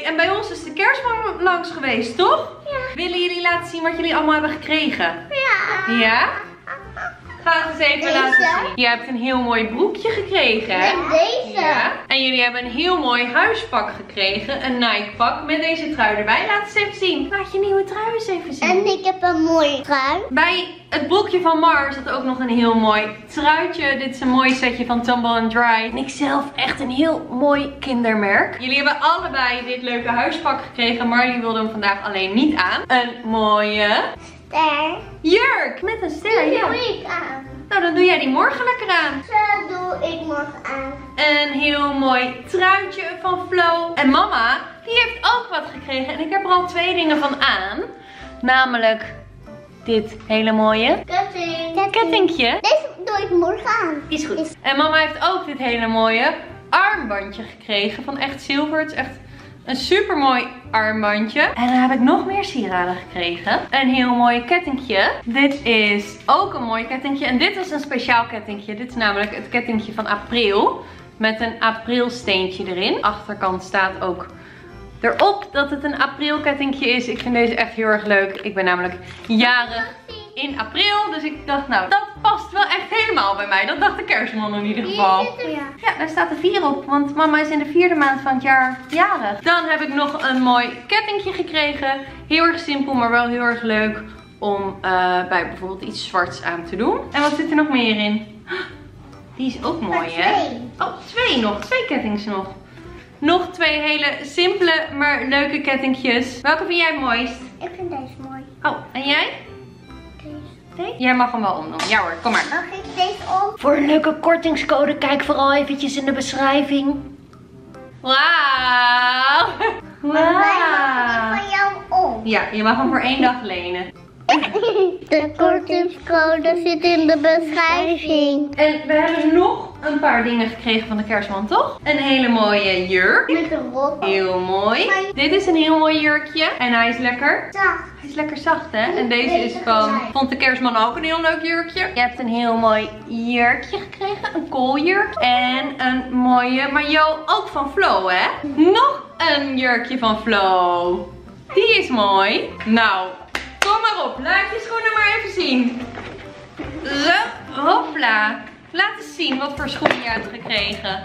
week. En bij ons is de kerstman langs geweest, toch? Ja. Willen jullie laten zien wat jullie allemaal hebben gekregen? Ja. Ja? Ga het eens even laten zien. Je hebt een heel mooi broekje gekregen. En deze. Ja. En jullie hebben een heel mooi huispak gekregen. Een Nike pak met deze trui erbij. Laat eens even zien. Laat je nieuwe trui eens even zien. En ik heb een mooie trui. Bij het broekje van Mar zat ook nog een heel mooi truitje. Dit is een mooi setje van Tumble and Dry. En ik zelf echt een heel mooi kindermerk. Jullie hebben allebei dit leuke huispak gekregen. Maar jullie wilden hem vandaag alleen niet aan. Een mooie... ster. Jurk! Met een ster, ja. Dat doe ik aan. Nou, dan doe jij die morgen lekker aan. Dat doe ik morgen aan. Een heel mooi truitje van Flo. En mama, die heeft ook wat gekregen. En ik heb er al twee dingen van aan. Namelijk dit hele mooie kettingje. Deze doe ik morgen aan. Is goed. En mama heeft ook dit hele mooie armbandje gekregen. Van echt zilver. Het is echt... een super mooi armbandje. En dan heb ik nog meer sieraden gekregen. Een heel mooi kettingje. Dit is ook een mooi kettingje. En dit is een speciaal kettingje. Dit is namelijk het kettingje van april. Met een aprilsteentje erin. De achterkant staat ook erop dat het een aprilkettingje is. Ik vind deze echt heel erg leuk. Ik ben namelijk jarig in april. Dus ik dacht, nou, dat past wel echt helemaal bij mij. Dat dacht de kerstman in ieder geval. Ja, daar staat de 4 op. Want mama is in de 4e maand van het jaar jarig. Dan heb ik nog een mooi kettingje gekregen. Heel erg simpel, maar wel heel erg leuk. Om bij bijvoorbeeld iets zwarts aan te doen. En wat zit er nog meer in? Die is ook mooi, hè? Oh, 2 nog. 2 kettings nog. Nog 2 hele simpele, maar leuke kettingjes. Welke vind jij het mooist? Ik vind deze mooi. Oh, en jij? Jij mag hem wel omdoen. Ja hoor, kom maar. Mag ik deze om? Voor een leuke kortingscode kijk vooral eventjes in de beschrijving. Wauw. Wow. Maar wij mag hem van jou om. Ja, je mag hem voor 1 dag lenen. De kortingscode zit in de beschrijving. En we hebben nog een paar dingen gekregen van de kerstman, toch? Een hele mooie jurk. Met een rok. Heel mooi. Dit is een heel mooi jurkje. En hij is lekker zacht. Hij is lekker zacht, hè? En deze is van... vond de kerstman ook een heel leuk jurkje. Je hebt een heel mooi jurkje gekregen. Een kooljurk. En een mooie maillot. Ook van Flo, hè? Nog een jurkje van Flo. Die is mooi. Nou... kom maar op, laat je schoenen maar even zien. Zo, hopla. Laat eens zien wat voor schoenen je hebt gekregen.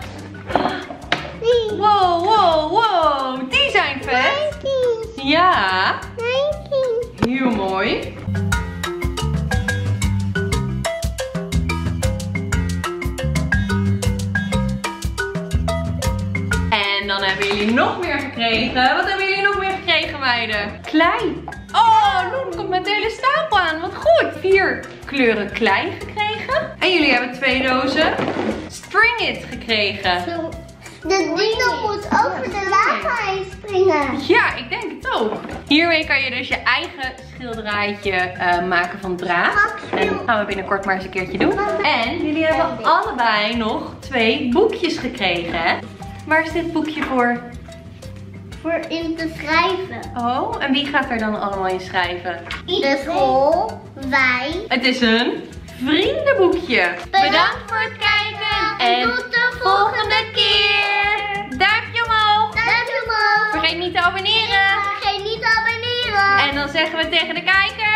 Wow, wow, wow. Die zijn vet. Nike. Ja. Nike. Heel mooi. En dan hebben jullie nog meer gekregen. Wat hebben jullie nog meer gekregen, meiden? Klei. Oh, Loen komt met de hele stapel aan. Wat goed. 4 kleuren klei gekregen. En jullie hebben 2 dozen String It gekregen. De dino moet over de lava heen springen. Ja, ik denk het ook. Hiermee kan je dus je eigen schilderijtje maken van draad. En dat gaan we binnenkort maar eens een keertje doen. En jullie hebben allebei nog 2 boekjes gekregen. Waar is dit boekje voor? Voor in te schrijven. Oh, en wie gaat er dan allemaal in schrijven? De school, wij. Het is een vriendenboekje. Bedankt voor het kijken. En tot de volgende keer. Duimpje omhoog. Duimpje omhoog. Vergeet niet te abonneren. Vergeet niet te abonneren. En dan zeggen we tegen de kijker.